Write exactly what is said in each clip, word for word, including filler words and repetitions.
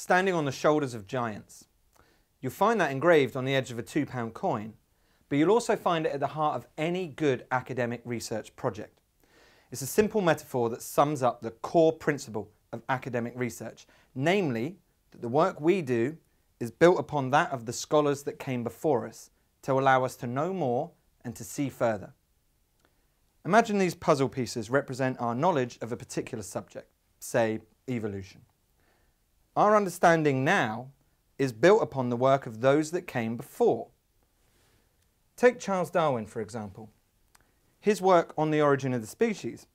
standing on the shoulders of giants. You'll find that engraved on the edge of a two pound coin, but you'll also find it at the heart of any good academic research project. It's a simple metaphor that sums up the core principle of academic research, namely that the work we do is built upon that of the scholars that came before us to allow us to know more and to see further. Imagine these puzzle pieces represent our knowledge of a particular subject, say evolution. Our understanding now is built upon the work of those that came before. Take Charles Darwin, for example. His work on the Origin of the Species,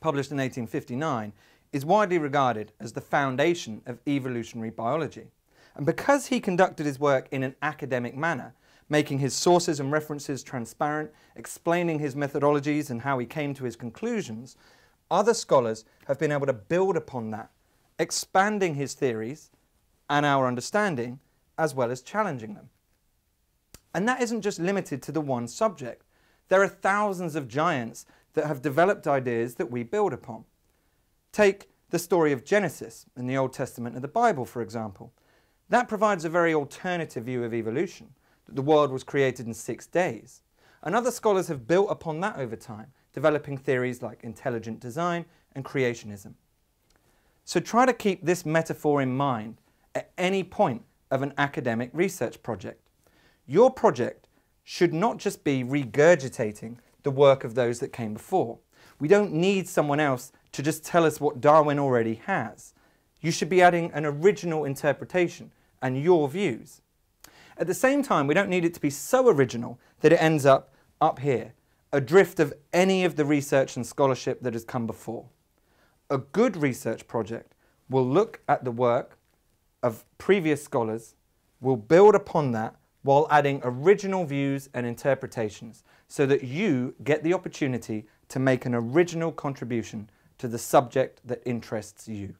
published in eighteen fifty-nine, is widely regarded as the foundation of evolutionary biology. And because he conducted his work in an academic manner, making his sources and references transparent, explaining his methodologies and how he came to his conclusions, other scholars have been able to build upon that, expanding his theories and our understanding, as well as challenging them. And that isn't just limited to the one subject. There are thousands of giants that have developed ideas that we build upon. Take the story of Genesis in the Old Testament of the Bible, for example. That provides a very alternative view of evolution, that the world was created in six days. And other scholars have built upon that over time, developing theories like intelligent design and creationism. So try to keep this metaphor in mind at any point of an academic research project. Your project should not just be regurgitating the work of those that came before. We don't need someone else to just tell us what Darwin already has. You should be adding an original interpretation and your views. At the same time, we don't need it to be so original that it ends up up here, adrift of any of the research and scholarship that has come before. A good research project will look at the work of previous scholars, will build upon that while adding original views and interpretations so that you get the opportunity to make an original contribution to the subject that interests you.